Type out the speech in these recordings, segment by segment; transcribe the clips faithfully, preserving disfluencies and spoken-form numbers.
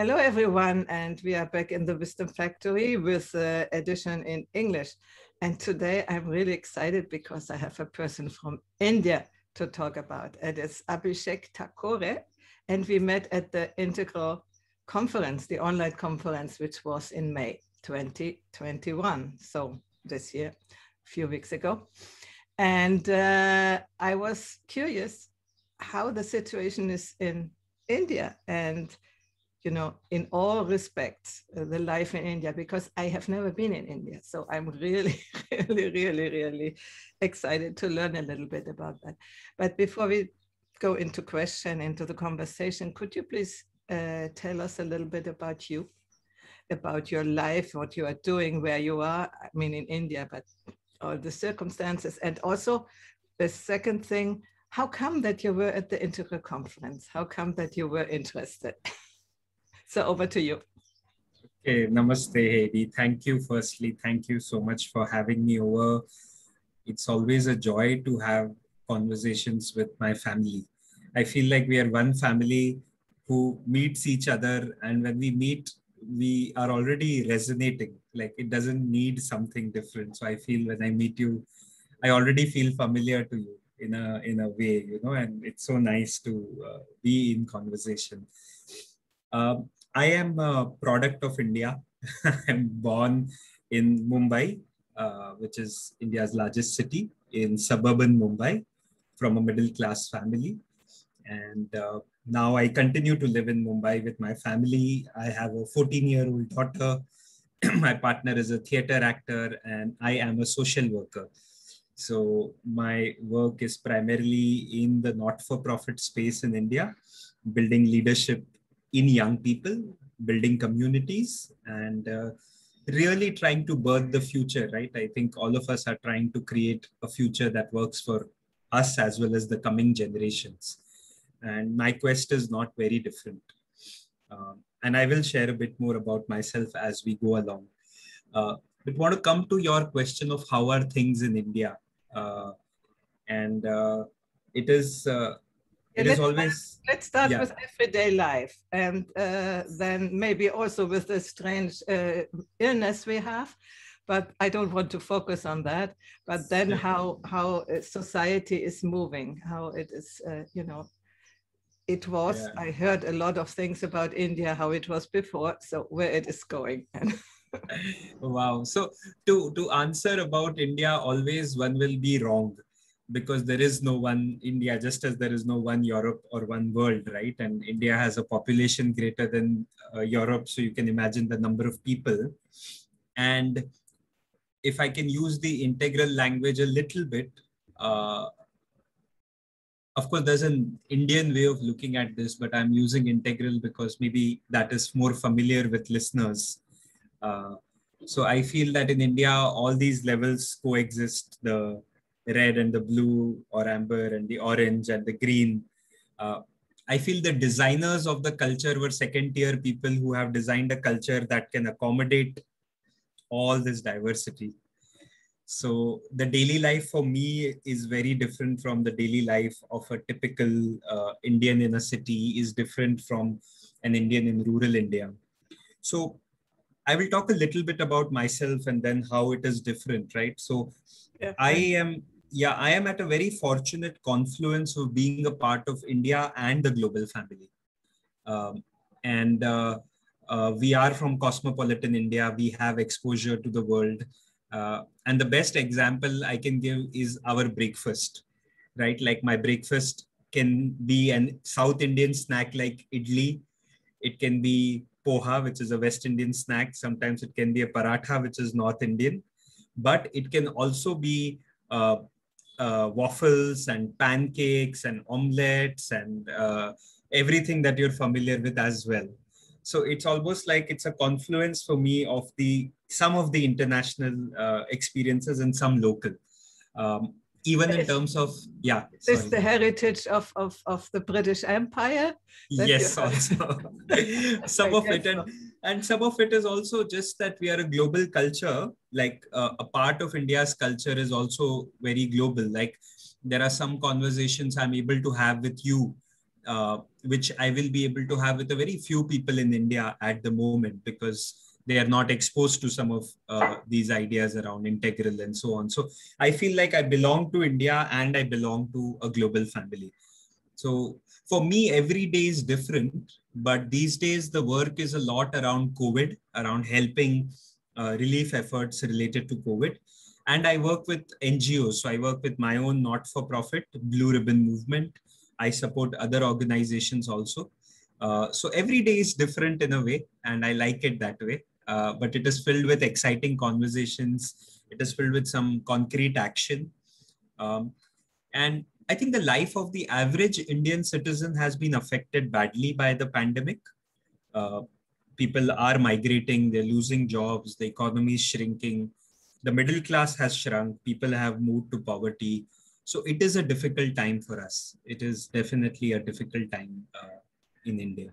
Hello everyone, and we are back in the Wisdom Factory with uh, edition in English. And today I'm really excited because I have a person from India to talk about. It is Abhishek Thakore, and we met at the Integral Conference, the online conference, which was in May twenty twenty-one. So this year, a few weeks ago. And uh, I was curious how the situation is in India and you know, in all respects, uh, the life in India, because I have never been in India. So I'm really, really, really, really excited to learn a little bit about that. But before we go into question, into the conversation, could you please uh, tell us a little bit about you, about your life, what you are doing, where you are, I mean, in India, but all the circumstances. And also the second thing, how come that you were at the Integral Conference? How come that you were interested? So over to you. Okay, namaste, Heidi. Thank you. Firstly, thank you so much for having me over. It's always a joy to have conversations with my family. I feel like we are one family who meets each other, and when we meet, we are already resonating. Like it doesn't need something different. So I feel when I meet you, I already feel familiar to you in a in a way, you know. And it's so nice to uh, be in conversation. Um, I am a product of India. I'm born in Mumbai, uh, which is India's largest city, in suburban Mumbai, from a middle-class family. And uh, now I continue to live in Mumbai with my family. I have a fourteen-year-old daughter. My partner is a theater actor, and I am a social worker. So my work is primarily in the not-for-profit space in India, building leadership in young people, building communities, and uh, really trying to birth the future, right? I think all of us are trying to create a future that works for us as well as the coming generations. And my quest is not very different. Uh, and I will share a bit more about myself as we go along. Uh, but want to come to your question of how are things in India? Uh, and uh, it is... Uh, It let's, is always, let's start yeah. with everyday life, and uh, then maybe also with the strange uh, illness we have, but I don't want to focus on that, but then how, how society is moving, how it is, uh, you know, it was, yeah. I heard a lot of things about India, how it was before, so where it is going. Wow. So to, to answer about India, always one will be wrong. Because there is no one India, just as there is no one Europe or one world, right? And India has a population greater than uh, Europe. So you can imagine the number of people. And if I can use the integral language a little bit, uh, of course, there's an Indian way of looking at this, but I'm using integral because maybe that is more familiar with listeners. Uh, so I feel that in India, all these levels coexist, the red and the blue or amber and the orange and the green. Uh, I feel the designers of the culture were second tier people who have designed a culture that can accommodate all this diversity. So the daily life for me is very different from the daily life of a typical uh, Indian in a city is different from an Indian in rural India. So I will talk a little bit about myself and then how it is different, right? So yeah. I am Yeah, I am at a very fortunate confluence of being a part of India and the global family. Um, and uh, uh, we are from cosmopolitan India. We have exposure to the world. Uh, and the best example I can give is our breakfast, right? Like my breakfast can be a South Indian snack like idli. It can be poha, which is a West Indian snack. Sometimes it can be a paratha, which is North Indian. But it can also be Uh, uh, waffles and pancakes and omelettes and uh, everything that you're familiar with as well. So it's almost like it's a confluence for me of the some of the international uh, experiences and some local. Um, even in terms of, yeah. This is the heritage of, of, of the British Empire. Yes, also. Some of it. And, and some of it is also just that we are a global culture, like uh, a part of India's culture is also very global. Like there are some conversations I'm able to have with you uh, which I will be able to have with a very few people in India at the moment, because they are not exposed to some of uh, these ideas around integral and so on. So I feel like I belong to India and I belong to a global family. So for me, every day is different, but these days the work is a lot around COVID, around helping uh, relief efforts related to COVID. And I work with N G Os. So I work with my own not-for-profit, Blue Ribbon Movement. I support other organizations also. Uh, so every day is different in a way, and I like it that way. Uh, but it is filled with exciting conversations. It is filled with some concrete action. Um, and I think the life of the average Indian citizen has been affected badly by the pandemic. Uh, people are migrating, they're losing jobs, the economy is shrinking. The middle class has shrunk, people have moved to poverty. So it is a difficult time for us. It is definitely a difficult time uh, in India,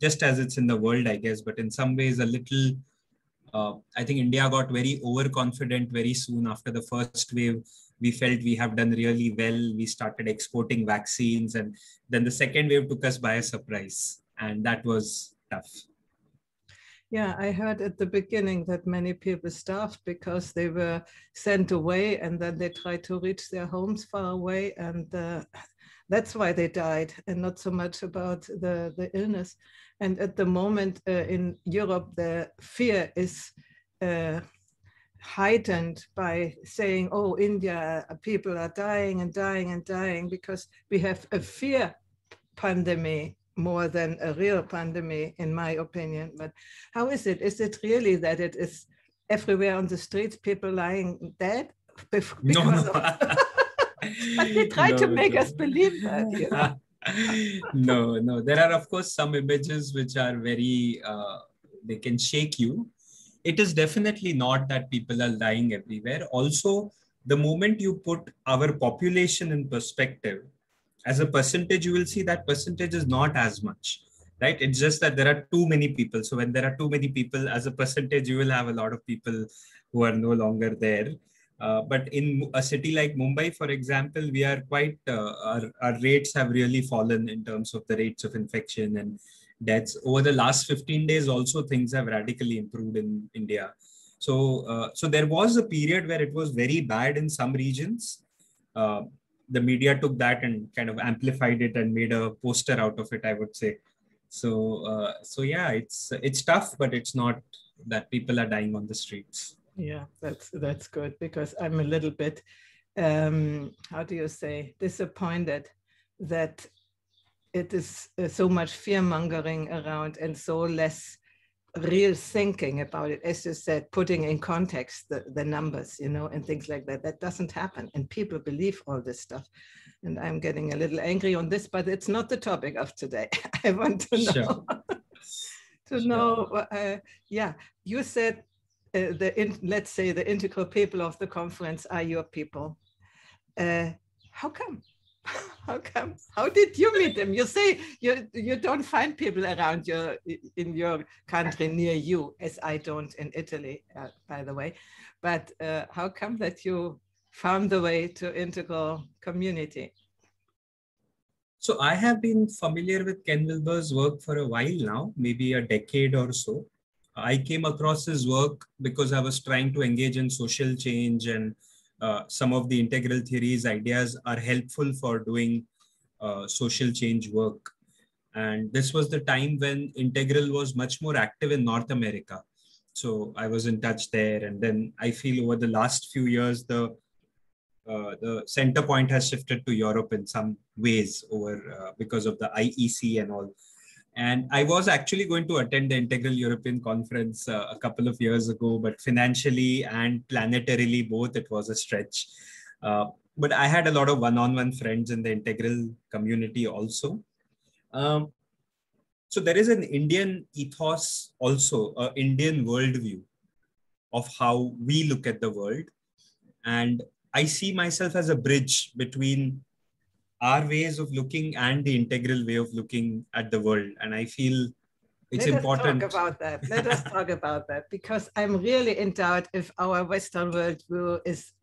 just as it's in the world, I guess, but in some ways a little, uh, I think India got very overconfident very soon after the first wave. We felt we have done really well. We started exporting vaccines, and then the second wave took us by a surprise, and that was tough. Yeah, I heard at the beginning that many people starved because they were sent away and then they tried to reach their homes far away, and uh, that's why they died, and not so much about the, the illness. And at the moment uh, in Europe, the fear is uh, heightened by saying, oh, India, people are dying and dying and dying, because we have a fear pandemic, more than a real pandemic, in my opinion. But how is it? Is it really that it is everywhere on the streets, people lying dead? Because no, no. Of... but they try no, to make no. us believe that. You know? no, no. There are, of course, some images which are very, uh, they can shake you. It is definitely not that people are lying everywhere. Also, the moment you put our population in perspective, as a percentage, you will see that percentage is not as much, right? It's just that there are too many people. So when there are too many people, as a percentage, you will have a lot of people who are no longer there. Uh, but in a city like Mumbai, for example, we are quite, uh, our, our rates have really fallen in terms of the rates of infection and deaths. Over the last fifteen days, also things have radically improved in India. So, uh, so there was a period where it was very bad in some regions. Uh, The media took that and kind of amplified it and made a poster out of it, I would say. So, uh, so yeah, it's it's tough, but it's not that people are dying on the streets. Yeah, that's that's good, because I'm a little bit, um, how do you say, disappointed that it is so much fear-mongering around and so less real thinking about it. As you said, putting in context the, the numbers, you know, and things like that, that doesn't happen. And people believe all this stuff. And I'm getting a little angry on this, but it's not the topic of today. I want to know, sure. to sure. know, uh, yeah, you said, uh, the in, let's say the integral people of the conference are your people. Uh, how come? How come? How did you meet them? You say you you don't find people around your in your country near you, as I don't in Italy, uh, by the way. But uh, how come that you found the way to Integral community? So I have been familiar with Ken Wilber's work for a while now, maybe a decade or so. I came across his work because I was trying to engage in social change, and Uh, some of the integral theories ideas are helpful for doing uh, social change work. And this was the time when Integral was much more active in North America. So I was in touch there. And then I feel over the last few years, the, uh, the center point has shifted to Europe in some ways over uh, because of the I E C and all. And I was actually going to attend the Integral European Conference uh, a couple of years ago, but financially and planetarily both, it was a stretch. Uh, but I had a lot of one-on-one friends in the Integral community also. Um, so there is an Indian ethos also, an Indian worldview of how we look at the world. And I see myself as a bridge between our ways of looking and the integral way of looking at the world. And I feel it's Let important. Let us talk about that. Let us talk about that, because I'm really in doubt if our Western worldview is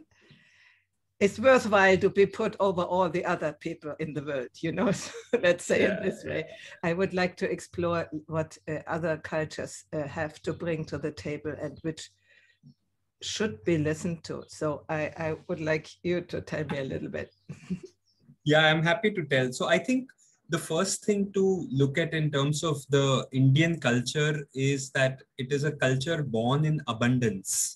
it's worthwhile to be put over all the other people in the world, you know, so let's say yeah, in this yeah. way. I would like to explore what uh, other cultures uh, have to bring to the table and which should be listened to. So I, I would like you to tell me a little bit. Yeah, I'm happy to tell. So I think the first thing to look at in terms of the Indian culture is that it is a culture born in abundance.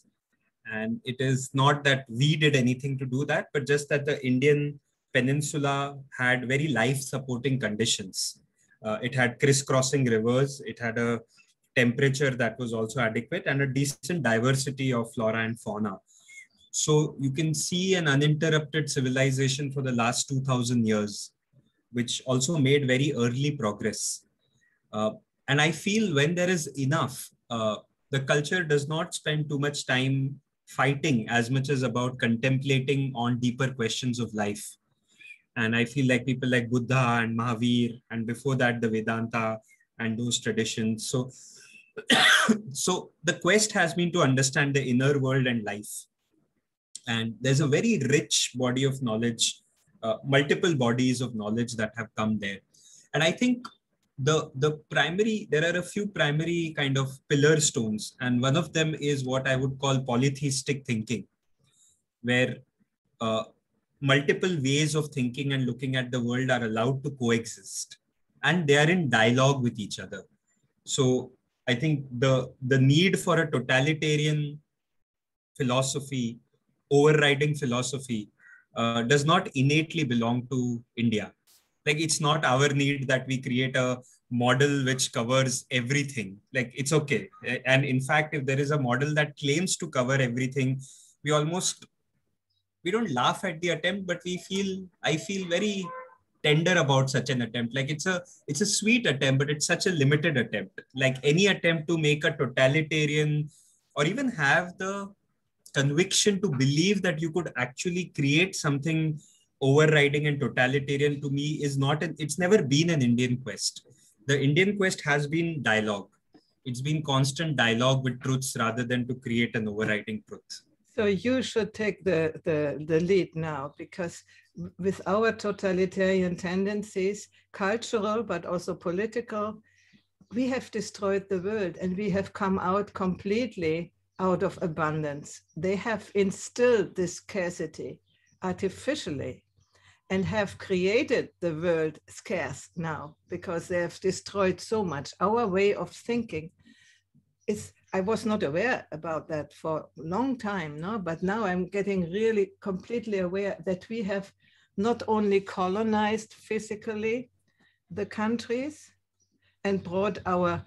And it is not that we did anything to do that, but just that the Indian peninsula had very life-supporting conditions. Uh, it had crisscrossing rivers, it had a temperature that was also adequate, and a decent diversity of flora and fauna. So you can see an uninterrupted civilization for the last two thousand years, which also made very early progress. Uh, and I feel when there is enough, uh, the culture does not spend too much time fighting as much as about contemplating on deeper questions of life. And I feel like people like Buddha and Mahavir, and before that the Vedanta and those traditions. So, so the quest has been to understand the inner world and life. And there's a very rich body of knowledge, uh, multiple bodies of knowledge that have come there. And I think the, the primary, there are a few primary kind of pillar stones. And one of them is what I would call polytheistic thinking, where uh, multiple ways of thinking and looking at the world are allowed to coexist. And they are in dialogue with each other. So I think the, the need for a totalitarian philosophy, overriding philosophy, uh, does not innately belong to India. Like, it's not our need that we create a model which covers everything. Like, it's okay. And in fact, if there is a model that claims to cover everything, we almost, we don't laugh at the attempt, but we feel, I feel very tender about such an attempt. Like, it's a, it's a sweet attempt, but it's such a limited attempt. Like, any attempt to make a totalitarian or even have the conviction to believe that you could actually create something overriding and totalitarian, to me, is not an, it's never been an Indian quest. The Indian quest has been dialogue. It's been constant dialogue with truths rather than to create an overriding truth. So you should take the, the, the lead now, because with our totalitarian tendencies, cultural, but also political, we have destroyed the world and we have come out completely out of abundance. They have instilled this scarcity artificially and have created the world scarce now because they have destroyed so much. Our way of thinking is, I was not aware about that for a long time now, but now I'm getting really completely aware that we have not only colonized physically the countries and brought our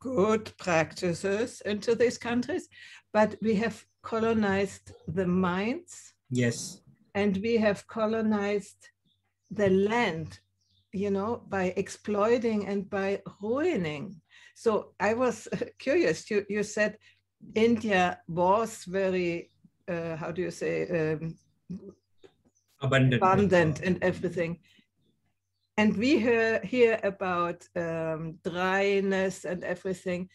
good practices into these countries, but we have colonized the minds. Yes. And we have colonized the land, you know, by exploiting and by ruining. So I was curious, you, you said India was very, uh, how do you say, um, abundant. abundant and everything. And we hear, hear about um, dryness and everything.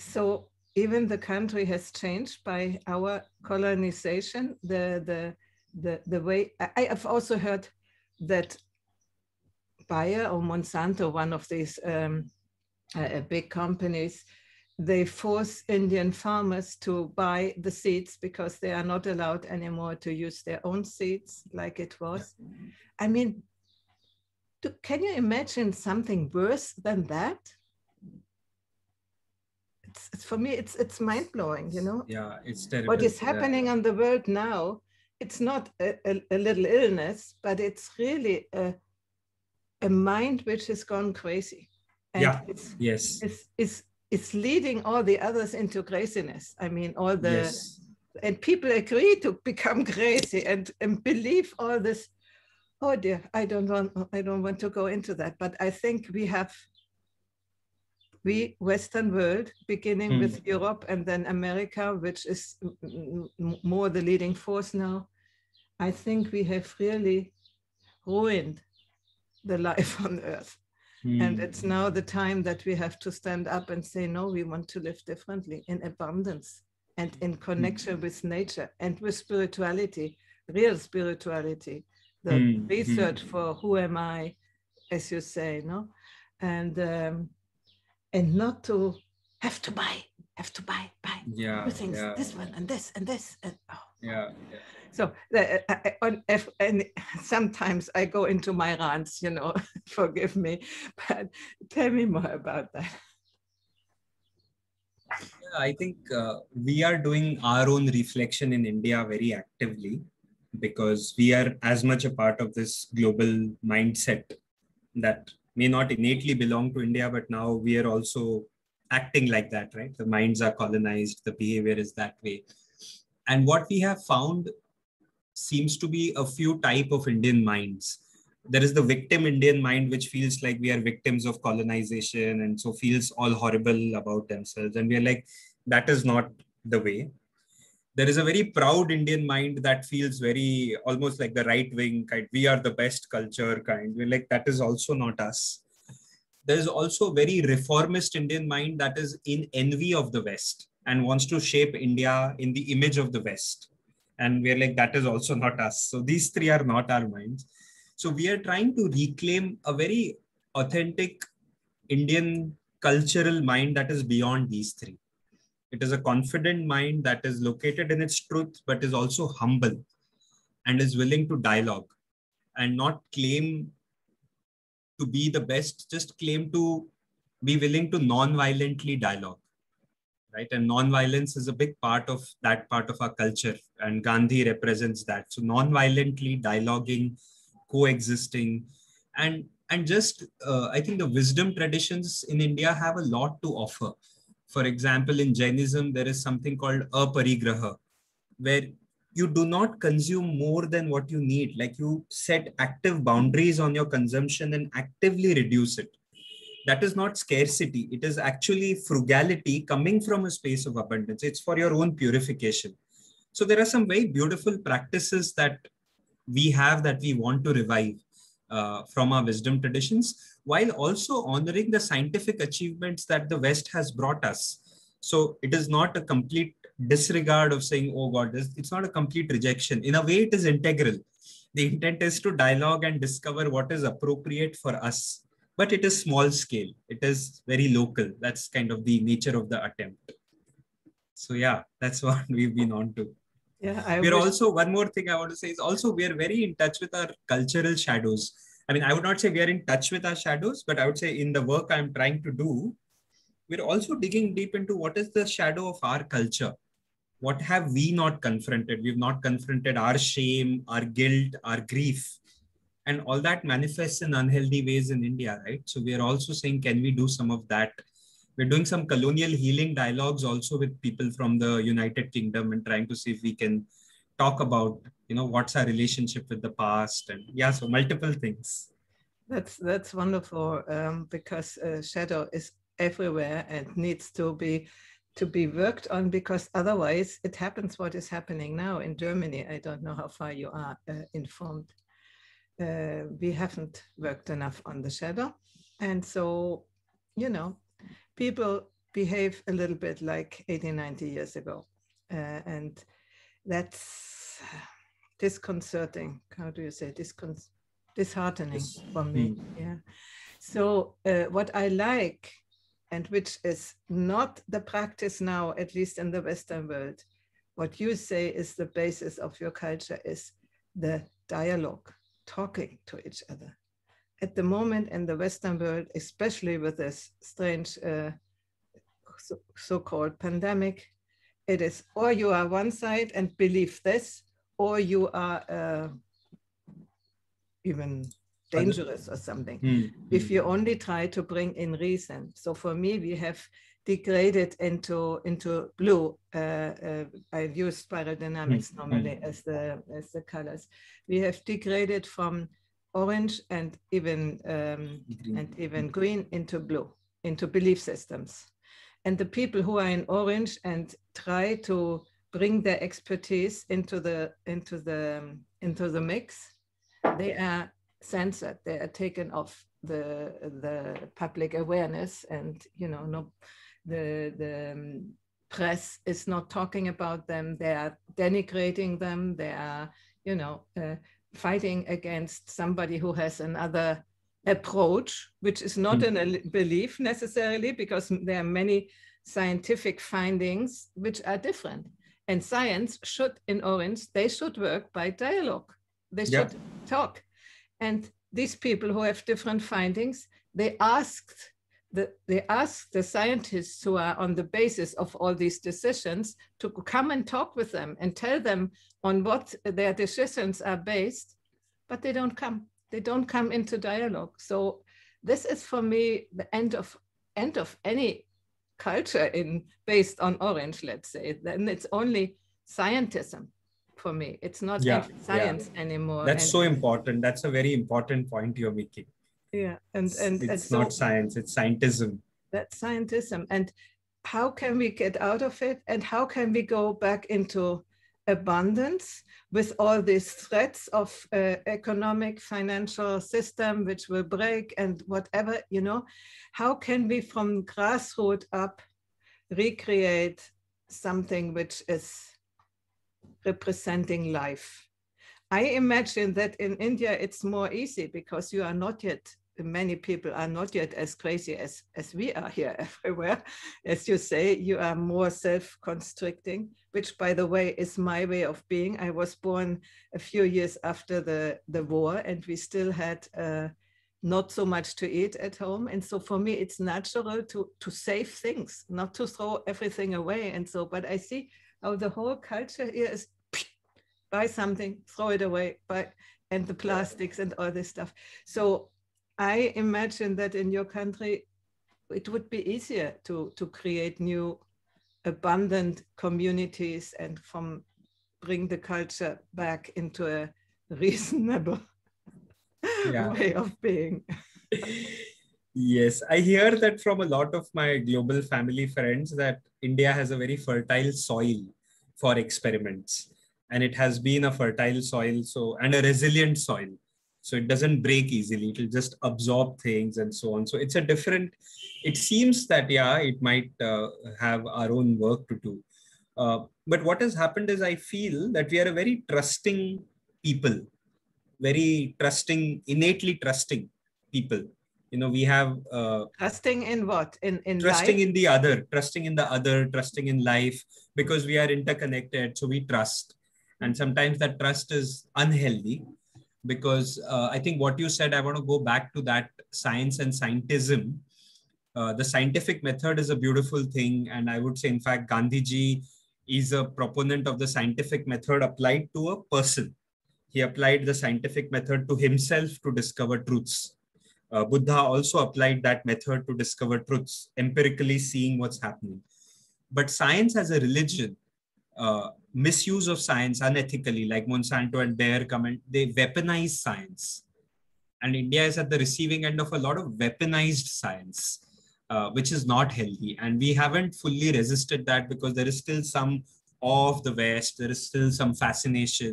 So even the country has changed by our colonization, the, the, the, the way. I have also heard that Bayer or Monsanto, one of these um, uh, big companies, they force Indian farmers to buy the seeds because they are not allowed anymore to use their own seeds like it was. I mean, do, can you imagine something worse than that? It's, it's, for me, it's it's mind-blowing, you know? Yeah, it's terrible. What is happening yeah. on the world now, it's not a, a, a little illness, but it's really a, a mind which has gone crazy. And yeah, it's, yes. It's, it's, it's leading all the others into craziness. I mean, all the... Yes. And people agree to become crazy and, and believe all this. Oh dear, I don't want, I don't want to go into that, but I think we have... We Western world, beginning mm. with Europe and then America, which is more the leading force now, I think we have really ruined the life on earth. Mm. And it's now the time that we have to stand up and say, no, we want to live differently in abundance. and in connection with nature and with spirituality, real spirituality, the mm-hmm. research for who am I, as you say, no? And um, and not to have to buy, have to buy, buy yeah, things, yeah. this one and this and this. And, oh. yeah, yeah. So the, I, on, if, and sometimes I go into my rants, you know, forgive me, but tell me more about that. Yeah, I think uh, we are doing our own reflection in India very actively, because we are as much a part of this global mindset that may not innately belong to India, but now we are also acting like that, right? The minds are colonized, the behavior is that way. And what we have found seems to be a few type of Indian minds. There is the victim Indian mind, which feels like we are victims of colonization and so feels all horrible about themselves. And we are like, that is not the way. There is a very proud Indian mind that feels very almost like the right wing kind. We are the best culture kind. We're like, that is also not us. There is also a very reformist Indian mind that is in envy of the West and wants to shape India in the image of the West. And we're like, that is also not us. So these three are not our minds. So we are trying to reclaim a very authentic Indian cultural mind that is beyond these three. It is a confident mind that is located in its truth, but is also humble and is willing to dialogue and not claim to be the best, just claim to be willing to non-violently dialogue, right? And non-violence is a big part of that part of our culture, and Gandhi represents that. So non-violently dialoguing, coexisting, and, and just, uh, I think the wisdom traditions in India have a lot to offer. For example, in Jainism, there is something called aparigraha, where you do not consume more than what you need. Like you set active boundaries on your consumption and actively reduce it. That is not scarcity. It is actually frugality coming from a space of abundance. It's for your own purification. So there are some very beautiful practices that we have that we want to revive uh, from our wisdom traditions, while also honoring the scientific achievements that the West has brought us. So it is not a complete disregard of saying, oh God, it's not a complete rejection. In a way, it is integral. The intent is to dialogue and discover what is appropriate for us, but it is small scale. It is very local. That's kind of the nature of the attempt. So yeah, that's what we've been on to. Yeah, I we're wish... also, one more thing I want to say is also, we are very in touch with our cultural shadows. I mean, I would not say we are in touch with our shadows, but I would say in the work I'm trying to do, we're also digging deep into what is the shadow of our culture. What have we not confronted? We've not confronted our shame, our guilt, our grief, and all that manifests in unhealthy ways in India, right? So we are also saying, can we do some of that? We're doing some colonial healing dialogues also with people from the United Kingdom and trying to see if we can talk about, you know, what's our relationship with the past, and yeah, so multiple things. That's that's wonderful, um, because uh, shadow is everywhere and needs to be to be worked on, because otherwise it happens what is happening now in Germany. I don't know how far you are uh, informed. Uh, we haven't worked enough on the shadow, and so, you know, people behave a little bit like eighty, ninety years ago, uh, and that's disconcerting. How do you say Discon disheartening for me? Yeah. So uh, what I like, and which is not the practice now, at least in the Western world, what you say is the basis of your culture is the dialogue, talking to each other. At the moment in the Western world, especially with this strange uh, so- so-called pandemic, it is, or you are one side and believe this, or you are uh, even dangerous or something. Mm-hmm. If you only try to bring in reason. So for me, we have degraded into, into blue. Uh, uh, I use biodynamics mm-hmm. normally as the, as the colors. We have degraded from orange and even, um, and even green into blue, into belief systems. And the people who are in orange and try to bring their expertise into the into the into the mix, they are censored. They are taken off the the public awareness, and you know, no, the the press is not talking about them. They are denigrating them. They are, you know, uh, fighting against somebody who has another approach, which is not mm. an, a belief necessarily, because there are many scientific findings which are different. And science should, in orange, they should work by dialogue. They should yeah. talk. And these people who have different findings, they asked the, they asked the scientists who are on the basis of all these decisions to come and talk with them and tell them on what their decisions are based, but they don't come. They don't come into dialogue. So this is for me the end of end of any culture in based on orange, let's say. Then it's only scientism for me. It's not yeah, science yeah. anymore. That's and, so important. That's a very important point you're making. Yeah, and and it's, it's and not so, science. It's scientism. That's scientism. And how can we get out of it? And how can we go back into abundance with all these threats of uh, economic, financial system, which will break and whatever, you know, how can we from grassroots up recreate something which is representing life? I imagine that in India, it's more easy because you are not yet, many people are not yet as crazy as, as we are here everywhere. As you say, you are more self-constricting, which by the way is my way of being. I was born a few years after the, the war and we still had uh, not so much to eat at home. And so for me, it's natural to, to save things, not to throw everything away. And so, but I see how the whole culture here is buy something, throw it away, buy, and the plastics and all this stuff. So I imagine that in your country, it would be easier to, to create new abundant communities and from bring the culture back into a reasonable yeah. way of being. Yes, I hear that from a lot of my global family friends that India has a very fertile soil for experiments, and it has been a fertile soil so and a resilient soil. So it doesn't break easily, it'll just absorb things and so on. So it's a different, it seems that, yeah, it might uh, have our own work to do. Uh, but what has happened is I feel that we are a very trusting people, very trusting, innately trusting people. You know, we have... Uh, trusting in what? In, in trusting life? in the other, trusting in the other, trusting in life, because we are interconnected, so we trust. And sometimes that trust is unhealthy. Because uh, I think what you said, I want to go back to that science and scientism. Uh, the scientific method is a beautiful thing. And I would say, in fact, Gandhiji is a proponent of the scientific method applied to a person. He applied the scientific method to himself to discover truths. Uh, Buddha also applied that method to discover truths, empirically seeing what's happening. But science as a religion, Uh, misuse of science unethically, like Monsanto and Bayer come and they weaponize science. And India is at the receiving end of a lot of weaponized science, uh, which is not healthy. And we haven't fully resisted that because there is still some awe of the West, there is still some fascination,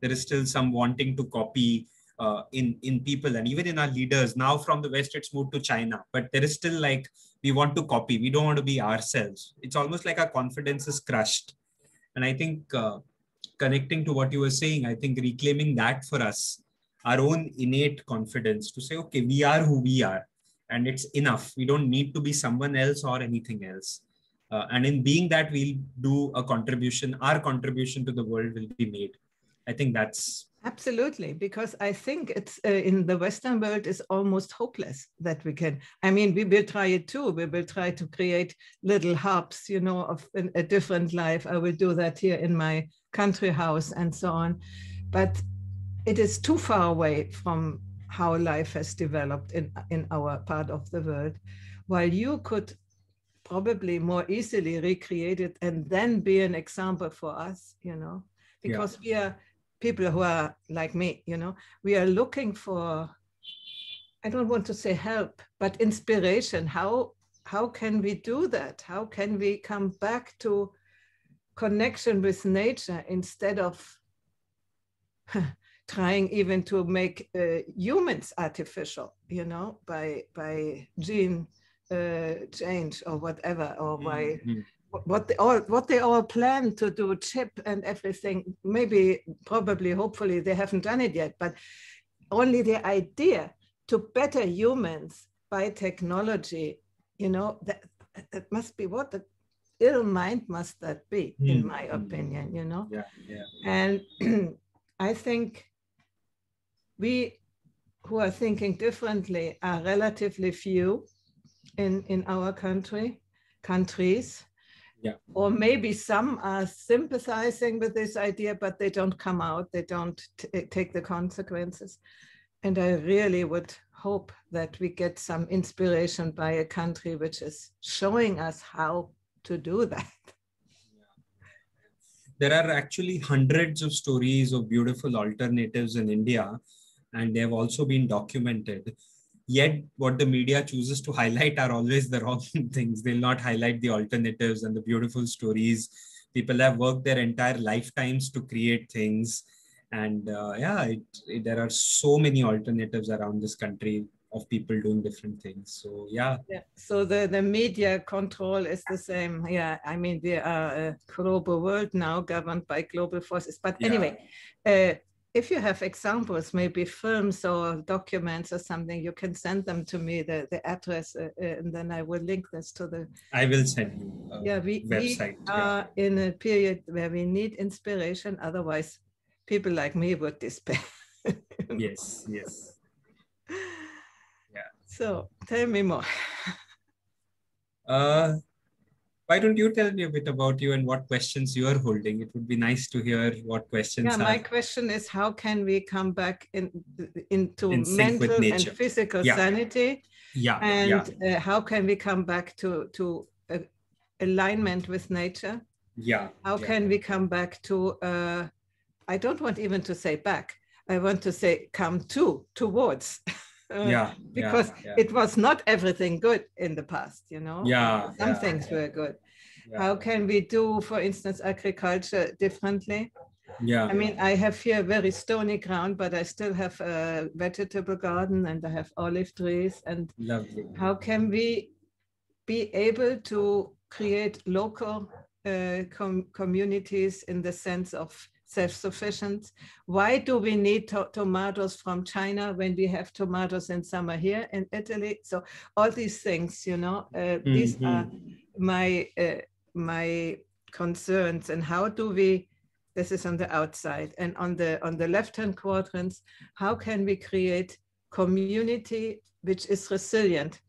there is still some wanting to copy uh, in, in people and even in our leaders. Now from the West, it's moved to China, but there is still like, we want to copy, we don't want to be ourselves. It's almost like our confidence is crushed. And I think uh, connecting to what you were saying, I think reclaiming that for us, our own innate confidence to say, okay, we are who we are and it's enough. We don't need to be someone else or anything else. Uh, and in being that, we'll do a contribution. Our contribution to the world will be made. I think that's... Absolutely, because I think it's uh, in the Western world is almost hopeless that we can. I mean, we will try it too. We will try to create little hubs, you know, of a different life. I will do that here in my country house and so on. But it is too far away from how life has developed in, in our part of the world. While you could probably more easily recreate it and then be an example for us, you know, because yeah. we are... people who are like me, you know, we are looking for, I don't want to say help, but inspiration. How, how can we do that? How can we come back to connection with nature instead of trying even to make uh, humans artificial, you know, by, by gene uh, change or whatever, or by, mm-hmm. what they all what they all plan to do, chip and everything, maybe, probably, hopefully they haven't done it yet, but only the idea to better humans by technology, you know, that, that must be what the ill mind must that be, mm. in my opinion, you know? Yeah, yeah. And I think we who are thinking differently are relatively few in, in our country, countries. Yeah. Or maybe some are sympathizing with this idea, but they don't come out, they don't t take the consequences. And I really would hope that we get some inspiration by a country which is showing us how to do that. There are actually hundreds of stories of beautiful alternatives in India, and they have also been documented. Yet what the media chooses to highlight are always the wrong things. They'll not highlight the alternatives and the beautiful stories. People have worked their entire lifetimes to create things. And uh, yeah, it, it, there are so many alternatives around this country of people doing different things. So yeah. yeah. So the, the media control is the same. Yeah, I mean, we are a global world now governed by global forces. But anyway, yeah. uh, if you have examples, maybe films or documents or something, you can send them to me, the, the address, uh, and then I will link this to the... I will send you a yeah, we, website. We are yeah. in a period where we need inspiration, otherwise people like me would despair. Yes, yes. Yeah. So, tell me more. uh, Why don't you tell me a bit about you and what questions you are holding? It would be nice to hear what questions. Yeah, are. My question is, how can we come back in, into in mental and physical yeah. sanity? Yeah. And yeah. Uh, how can we come back to, to uh, alignment with nature? Yeah. How yeah. can we come back to, uh, I don't want even to say back, I want to say come to, towards. Uh, yeah, because yeah, yeah. it was not everything good in the past, you know. Yeah, some yeah, things yeah. were good. Yeah. How can we do, for instance, agriculture differently? Yeah, I mean, I have here very stony ground, but I still have a vegetable garden and I have olive trees. And lovely. How can we be able to create local uh, com communities in the sense of self-sufficient? Why do we need to tomatoes from China when we have tomatoes in summer here in Italy? So all these things, you know, uh, mm-hmm. these are my uh, my concerns. And how do we, this is on the outside, and on the on the left-hand quadrants, how can we create community which is resilient?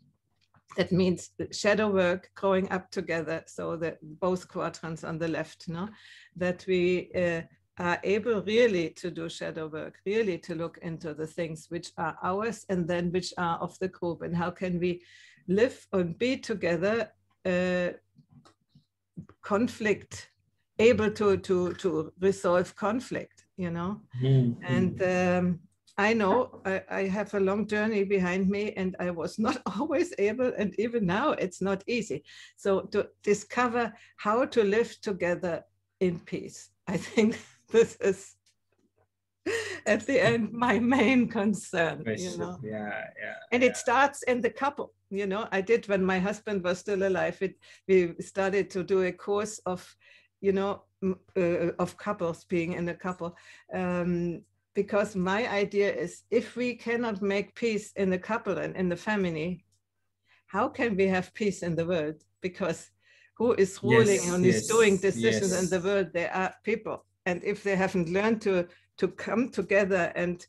That means shadow work, growing up together. So the both quadrants on the left, no, that we uh, are able really to do shadow work, really to look into the things which are ours and then which are of the group, and how can we live and be together, uh, conflict, able to, to, to resolve conflict, you know? Mm-hmm. And um, I know I, I have a long journey behind me, and I was not always able, and even now it's not easy. So to discover how to live together in peace, I think this is, at the end, my main concern, you know? Yeah, yeah. And yeah. it starts in the couple, you know. I did, when my husband was still alive, it, we started to do a course of, you know, uh, of couples, being in a couple. Um, Because my idea is, if we cannot make peace in the couple and in the family, how can we have peace in the world? Because who is ruling yes, and yes, is doing decisions yes. in the world? There are people. And if they haven't learned to, to come together and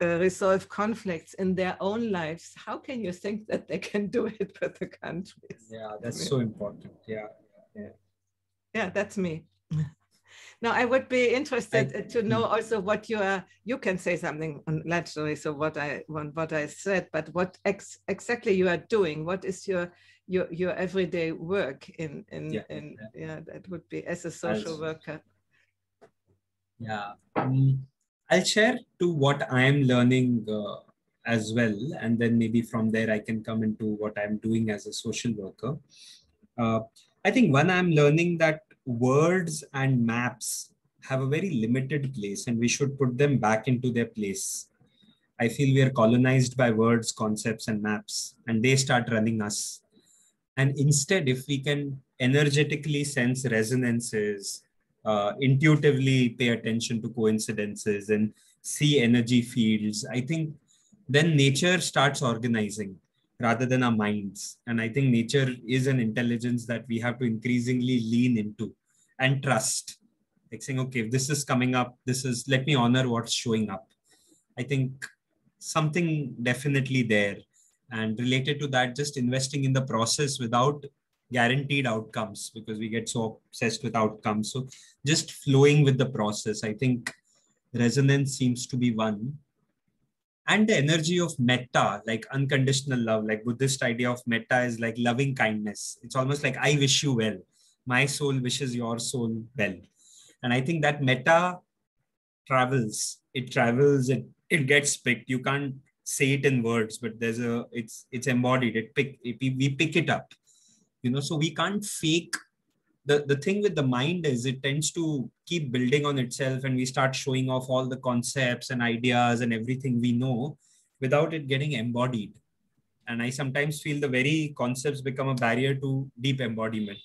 uh, resolve conflicts in their own lives, how can you think that they can do it with the countries? Yeah, that's I mean, so important. Yeah. Yeah, yeah, that's me. Now, I would be interested I, to know also what you are, you can say something naturally, so what I what I said, but what ex exactly you are doing, what is your your, your everyday work in, in, yeah, in yeah. yeah, that would be as a social I'll, worker. Yeah, um, I'll share to what I am learning uh, as well, and then maybe from there I can come into what I'm doing as a social worker. Uh, I think one, I'm learning that words and maps have a very limited place, and we should put them back into their place. I feel we are colonized by words, concepts, and maps, and they start running us. And instead, if we can energetically sense resonances, uh, intuitively pay attention to coincidences and see energy fields, I think then nature starts organizing rather than our minds. And I think nature is an intelligence that we have to increasingly lean into and trust. Like saying, okay, if this is coming up, this is, let me honor what's showing up. I think something definitely there. And related to that, just investing in the process without guaranteed outcomes, because we get so obsessed with outcomes. So just flowing with the process. I think resonance seems to be one. And the energy of metta, like unconditional love, like Buddhist idea of metta is like loving kindness. It's almost like, I wish you well. My soul wishes your soul well. And I think that metta travels, it travels, it, it gets picked. You can't say it in words, but there's a, it's, it's embodied. It pick, it, we pick it up, you know, so we can't fake. The, the thing with the mind is it tends to keep building on itself, and we start showing off all the concepts and ideas and everything we know without it getting embodied. And I sometimes feel the very concepts become a barrier to deep embodiment.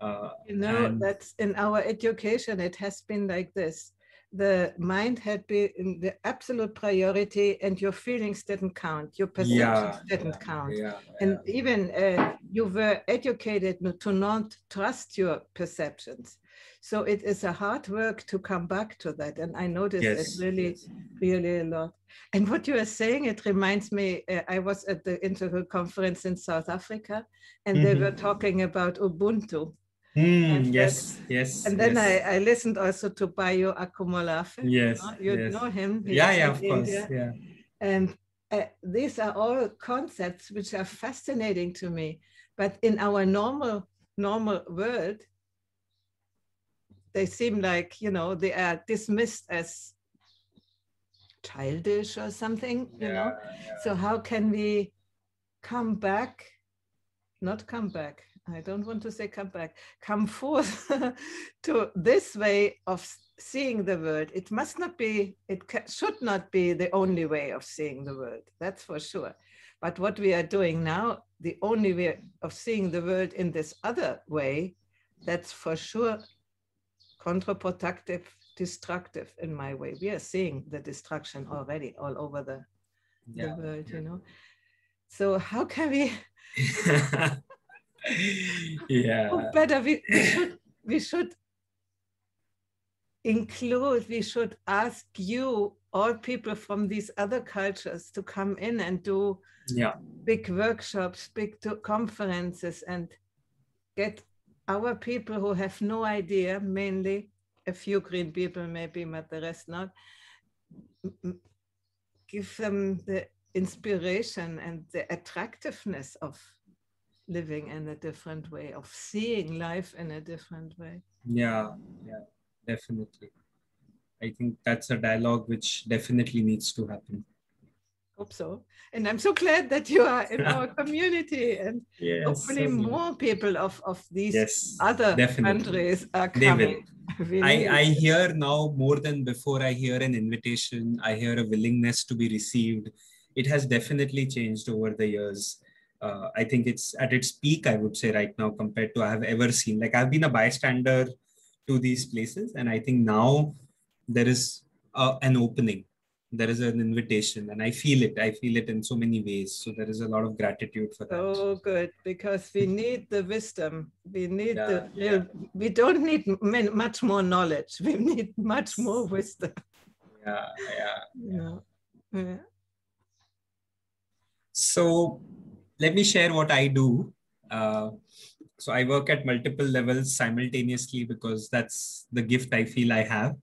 Uh, you know, and that's in our education, it has been like this. The mind had been in the absolute priority, and your feelings didn't count, your perceptions yeah, didn't yeah, count. Yeah, and yeah. even uh, you were educated to not trust your perceptions. So it is a hard work to come back to that. And I noticed yes, it really, yes. really a lot. And what you are saying, it reminds me, uh, I was at the Integral conference in South Africa, and mm-hmm. they were talking about Ubuntu. Mm, yes, that, yes. And then yes. I, I listened also to Bayo Akumolafe. Yes, you know, you yes. know him. Yeah, yeah, of course. India. Yeah. And uh, these are all concepts which are fascinating to me. But in our normal, normal world, they seem like, you know, they are dismissed as childish or something. You yeah, know. Yeah. So how can we come back? Not come back. I don't want to say come back, come forth to this way of seeing the world. It must not be, it should not be the only way of seeing the world, that's for sure. But what we are doing now, the only way of seeing the world in this other way, that's for sure counterproductive, destructive in my way. We are seeing the destruction already all over the, yeah. the world, yeah. you know. So how can we... yeah oh, better we, we should we should include we should ask you all people from these other cultures to come in and do yeah big workshops, big conferences, and get our people who have no idea, mainly a few green people maybe, but the rest not, give them the inspiration and the attractiveness of living in a different way, of seeing life in a different way. Yeah, yeah, definitely. I think that's a dialogue which definitely needs to happen. Hope so. And I'm so glad that you are in our community, and yes, hopefully certainly. more people of, of these yes, other definitely. countries are coming. They will. I, I hear now more than before, I hear an invitation, I hear a willingness to be received. It has definitely changed over the years. Uh, I think it's at its peak, I would say, right now, compared to I have ever seen. Like I've been a bystander to these places, and I think now there is a, an opening, there is an invitation, and I feel it. I feel it in so many ways. So there is a lot of gratitude for that. Oh, good, because we need the wisdom. We need yeah, the. Yeah. We don't need much more knowledge. We need much more wisdom. Yeah, yeah, yeah. yeah. yeah. So. Let me share what I do. Uh, so I work at multiple levels simultaneously, because that's the gift I feel I have.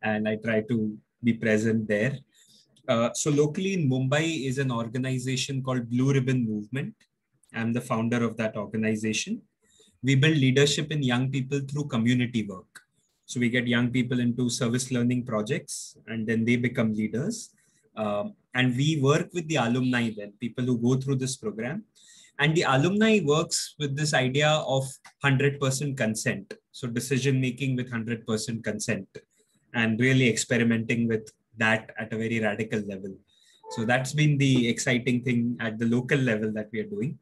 And I try to be present there. Uh, so locally in Mumbai is an organization called Blue Ribbon Movement. I'm the founder of that organization. We build leadership in young people through community work. So we get young people into service learning projects, and then they become leaders. Um, and we work with the alumni then, people who go through this program. And the alumni works with this idea of one hundred percent consent. So decision-making with one hundred percent consent, and really experimenting with that at a very radical level. So that's been the exciting thing at the local level that we are doing.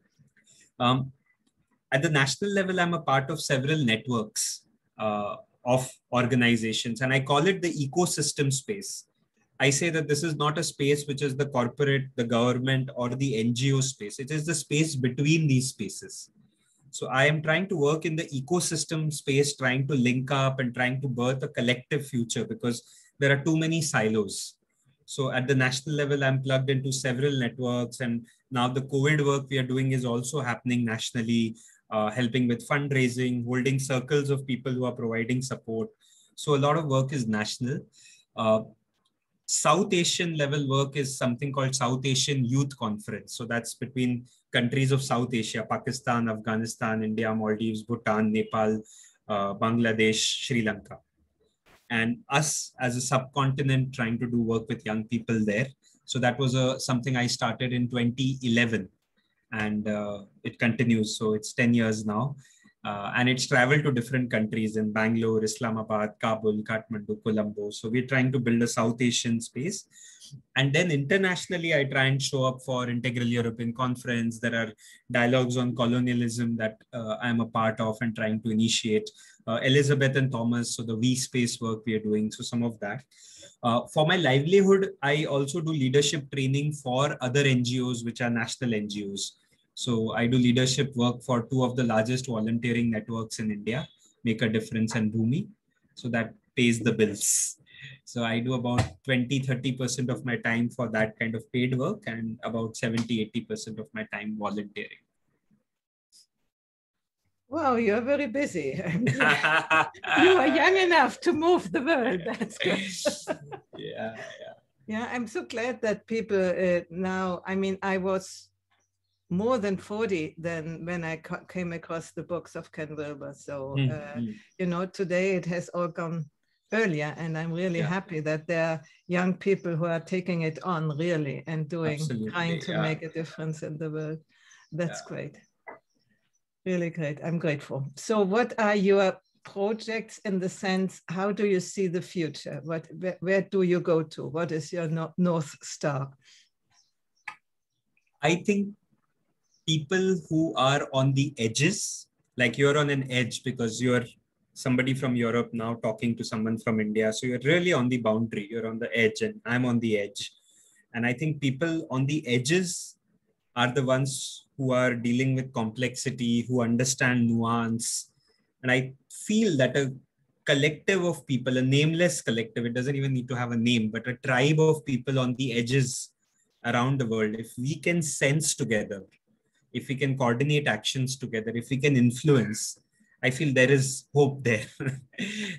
Um, at the national level, I'm a part of several networks uh, of organizations, and I call it the ecosystem space. I say that this is not a space which is the corporate, the government, or the N G O space. It is the space between these spaces. So I am trying to work in the ecosystem space, trying to link up and trying to birth a collective future, because there are too many silos. So at the national level, I'm plugged into several networks, and now the COVID work we are doing is also happening nationally, uh, helping with fundraising, holding circles of people who are providing support. So a lot of work is national. Uh, South Asian level work is something called South Asian Youth Conference. So that's between countries of South Asia, Pakistan, Afghanistan, India, Maldives, Bhutan, Nepal, uh, Bangladesh, Sri Lanka. And us as a subcontinent trying to do work with young people there. So that was a, something I started in twenty eleven, and uh, it continues. So it's ten years now, uh, and it's traveled to different countries in Bangalore, Islamabad, Kabul, Kathmandu, Colombo. So we're trying to build a South Asian space. And then internationally, I try and show up for Integral European Conference. There are dialogues on colonialism that uh, I'm a part of and trying to initiate. Uh, Elizabeth and Thomas, so the WeSpace work we are doing, so some of that. Uh, for my livelihood, I also do leadership training for other N G Os, which are national N G Os. So I do leadership work for two of the largest volunteering networks in India, Make a Difference and Boomi. So that pays the bills. So I do about twenty, thirty percent of my time for that kind of paid work, and about seventy, eighty percent of my time volunteering. Wow, you're very busy. You are young enough to move the world. That's good. yeah, yeah. Yeah, I'm so glad that people uh, now, I mean, I was more than forty then when I came across the books of Ken Wilber. So, uh, mm-hmm. you know, today it has all gone earlier, and I'm really yeah. happy that there are young people who are taking it on really and doing, Absolutely, trying to yeah. make a difference in the world. That's yeah. great. Really great. I'm grateful. So what are your projects in the sense, how do you see the future? What, where, where do you go to? What is your no- North Star? I think people who are on the edges, like you're on an edge because you're somebody from Europe now talking to someone from India. So you're really on the boundary, you're on the edge, and I'm on the edge. And I think people on the edges are the ones who are dealing with complexity, who understand nuance. And I feel that a collective of people, a nameless collective, it doesn't even need to have a name, but a tribe of people on the edges around the world, if we can sense together, if we can coordinate actions together, if we can influence, I feel there is hope there.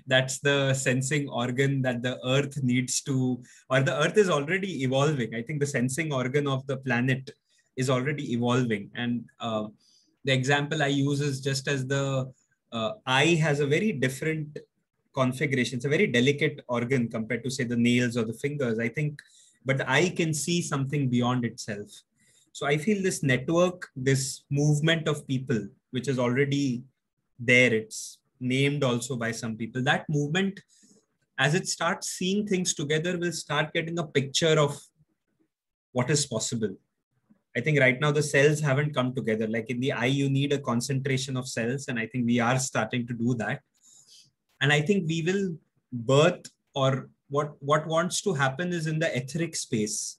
That's the sensing organ that the earth needs to, or the earth is already evolving. I think the sensing organ of the planet is already evolving. And uh, the example I use is just as the uh, eye has a very different configuration. It's a very delicate organ compared to say the nails or the fingers, I think, but the eye can see something beyond itself. So I feel this network, this movement of people, which is already there, it's named also by some people, that movement, as it starts seeing things together, will start getting a picture of what is possible. I think right now the cells haven't come together. Like in the eye, you need a concentration of cells. And I think we are starting to do that. And I think we will birth, or what, what wants to happen is in the etheric space.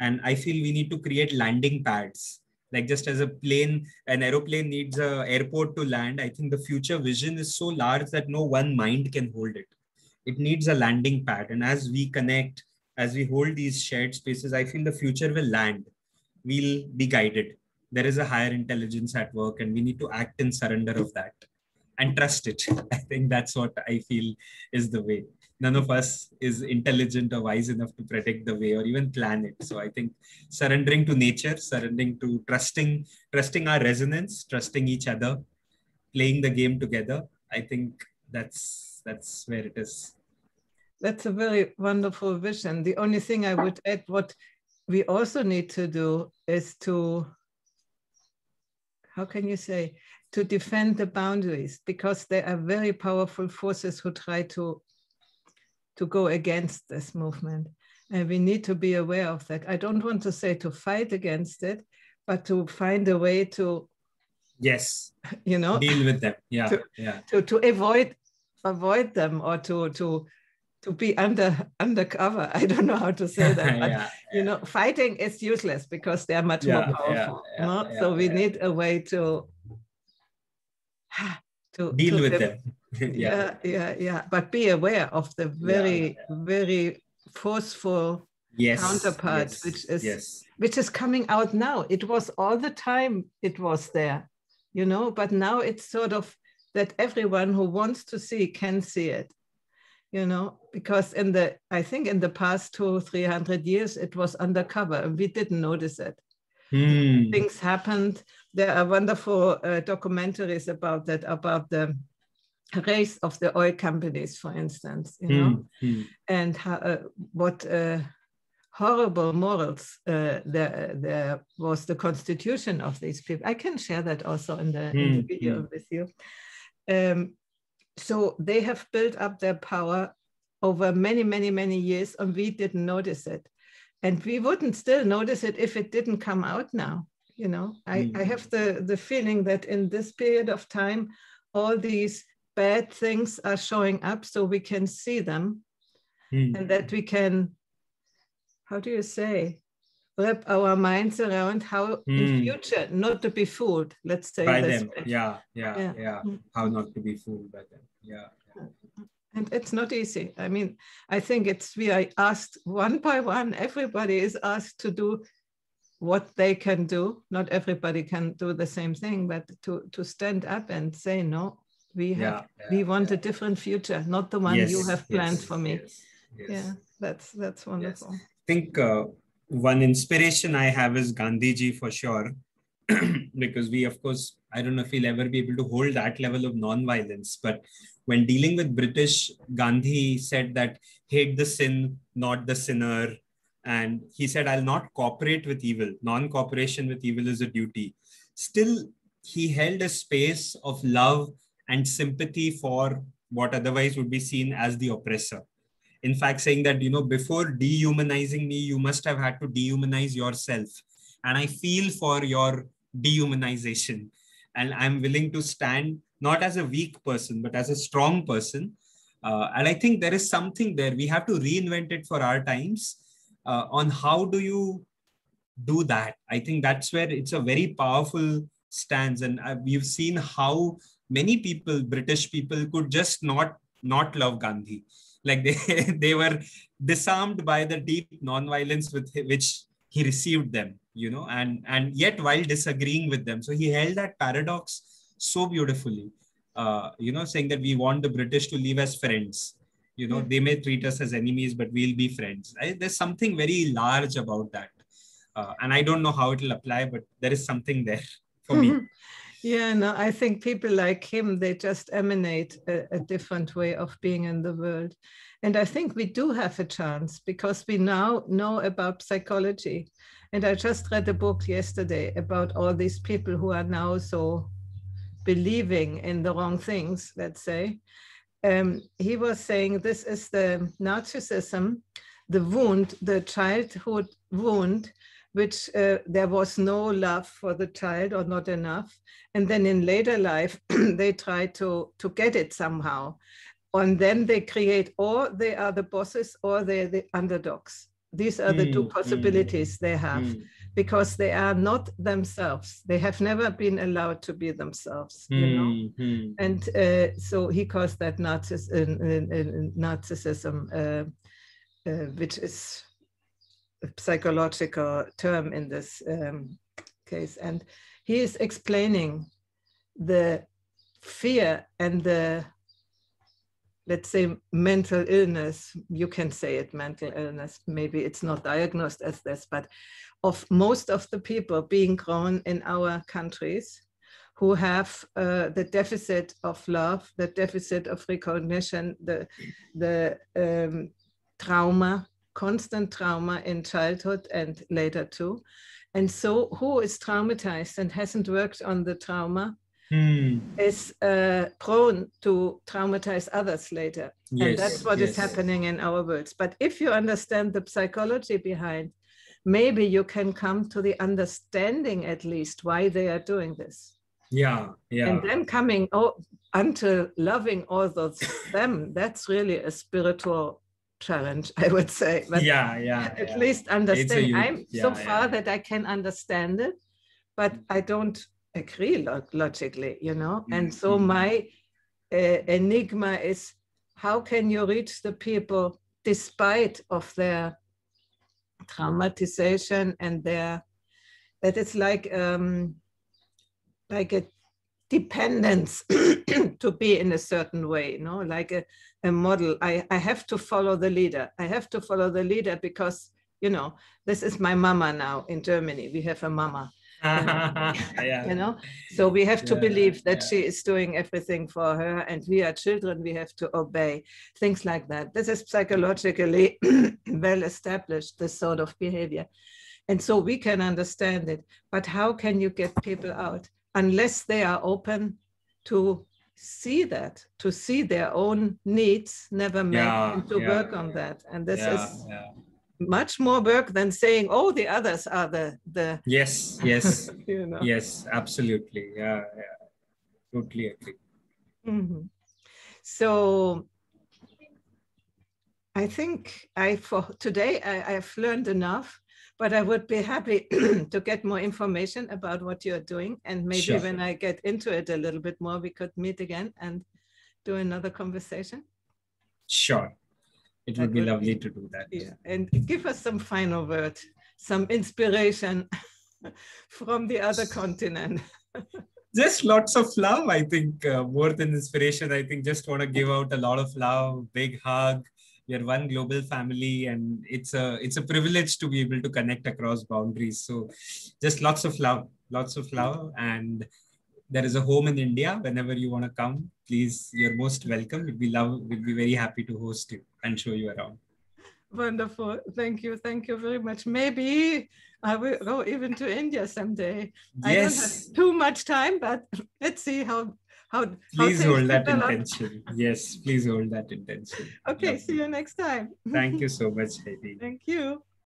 And I feel we need to create landing pads. Like just as a plane, an aeroplane needs an airport to land, I think the future vision is so large that no one mind can hold it. It needs a landing pad. And as we connect, as we hold these shared spaces, I feel the future will land. We'll be guided. There is a higher intelligence at work, and we need to act in surrender of that and trust it. I think that's what I feel is the way. None of us is intelligent or wise enough to predict the way or even plan it. So I think surrendering to nature, surrendering to trusting, trusting our resonance, trusting each other, playing the game together. I think that's, that's where it is. That's a very wonderful vision. The only thing I would add, what we also need to do is to, how can you say, to defend the boundaries, because there are very powerful forces who try to, to go against this movement. And we need to be aware of that. I don't want to say to fight against it, but to find a way to Yes. You know, deal with them. Yeah. To, yeah. To, to avoid avoid them or to to to be under undercover. I don't know how to say that. But, yeah, you yeah. know, fighting is useless because they are much yeah, more powerful. Yeah, yeah, no? yeah, so we yeah. need a way to to deal to with live. them. yeah. yeah, yeah, yeah. But be aware of the very, yeah, yeah. very forceful yes, counterpart, yes, which is yes. which is coming out now. It was all the time. It was there, you know. But now it's sort of that everyone who wants to see can see it, you know. Because in the I think in the past two, three hundred years, it was undercover and we didn't notice it. Mm. Things happened. There are wonderful uh, documentaries about that, about the race of the oil companies, for instance, you know, mm-hmm. and how, uh, what uh, horrible morals uh, there, there was the constitution of these people. I can share that also in the, mm-hmm. in the video with you. Um, so they have built up their power over many, many, many years, and we didn't notice it. And we wouldn't still notice it if it didn't come out now, you know. I, mm-hmm. I have the, the feeling that in this period of time, all these bad things are showing up so we can see them mm. and that we can, how do you say, wrap our minds around how mm. in future not to be fooled, let's say. By this them, yeah, yeah, yeah, yeah. How not to be fooled by them, yeah. yeah. And it's not easy. I mean, I think it's, we are asked one by one, everybody is asked to do what they can do. Not everybody can do the same thing, but to, to stand up and say, no, we have yeah, yeah, we want yeah. a different future, not the one yes, you have planned yes, for me. Yes, yes. Yeah, that's that's wonderful. Yes. I think uh, one inspiration I have is Gandhiji for sure, because we, of course, I don't know if we'll ever be able to hold that level of non-violence. But when dealing with British, Gandhi said that hate the sin, not the sinner. And he said, I'll not cooperate with evil. Non-cooperation with evil is a duty. Still, he held a space of love and sympathy for what otherwise would be seen as the oppressor. In fact, saying that, you know, before dehumanizing me, you must have had to dehumanize yourself. And I feel for your dehumanization. And I'm willing to stand, not as a weak person, but as a strong person. Uh, and I think there is something there. We have to reinvent it for our times uh, on how do you do that? I think that's where it's a very powerful stance. And uh, we've seen how many people, British people, could just not not love Gandhi. Like they, they were disarmed by the deep nonviolence with which he received them, you know, and, and yet while disagreeing with them. So he held that paradox so beautifully, uh, you know, saying that we want the British to live as friends. You know, they may treat us as enemies, but we'll be friends. I, there's something very large about that. Uh, and I don't know how it'll apply, but there is something there for me. Yeah, no, I think people like him, they just emanate a, a different way of being in the world. And I think we do have a chance because we now know about psychology. And I just read a book yesterday about all these people who are now so believing in the wrong things, let's say. Um, he was saying this is the narcissism, the wound, the childhood wound, which uh, there was no love for the child or not enough. And then in later life, they try to, to get it somehow. And then they create, or they are the bosses or they're the underdogs. These are mm, the two possibilities mm, they have mm. because they are not themselves. They have never been allowed to be themselves, mm, you know? Mm. And uh, so he calls that narciss- uh, uh, narcissism, uh, uh, which is a psychological term in this um, case. And he is explaining the fear and the, let's say, mental illness. You can say it mental illness, maybe it's not diagnosed as this, but of most of the people being grown in our countries who have uh, the deficit of love, the deficit of recognition, the, the um, trauma, constant trauma in childhood and later too. And so who is traumatized and hasn't worked on the trauma mm. is uh, prone to traumatize others later. Yes. And that's what yes. is happening in our worlds. But if you understand the psychology behind, maybe you can come to the understanding at least why they are doing this. Yeah, yeah. And then coming out until loving all those them, that's really a spiritual challenge, I would say. But yeah, yeah. At yeah. least understand. A, I'm yeah, so far yeah. that I can understand it, but I don't agree log logically, you know. Mm-hmm. And so my uh, enigma is, how can you reach the people despite of their traumatization and their, that it's like um, like a dependence to be in a certain way, you know, like a, a model. I, I have to follow the leader. I have to follow the leader because, you know, this is my mama now in Germany. We have a mama, uh, yeah. you know, so we have to yeah, believe that yeah. she is doing everything for her, and we are children, we have to obey, things like that. This is psychologically well established, this sort of behavior. And so we can understand it, but how can you get people out unless they are open to see that, to see their own needs, never met, yeah, and to yeah, work on that. And this yeah, is yeah. much more work than saying, oh, the others are the... the yes, yes, you know. Yes, absolutely. Yeah, yeah. Totally agree. Mm-hmm. So I think I for today I, I've learned enough. But I would be happy to get more information about what you're doing. And maybe sure. when I get into it a little bit more, we could meet again and do another conversation. Sure. It would that be would lovely be, to do that. Yeah. And give us some final word, some inspiration from the other continent. Just lots of love, I think, uh, more than inspiration. I think just want to give out a lot of love, big hug. We are one global family, and it's a, it's a privilege to be able to connect across boundaries. So just lots of love, lots of love. And there is a home in India. Whenever you want to come, please, you're most welcome. We'd be, love, we'd be very happy to host you and show you around. Wonderful. Thank you. Thank you very much. Maybe I will go even to India someday. Yes. I don't have too much time, but let's see how... How, please how hold that intention. Yes, please hold that intention. Okay, see you next time. Thank you so much, Heidi. Thank you.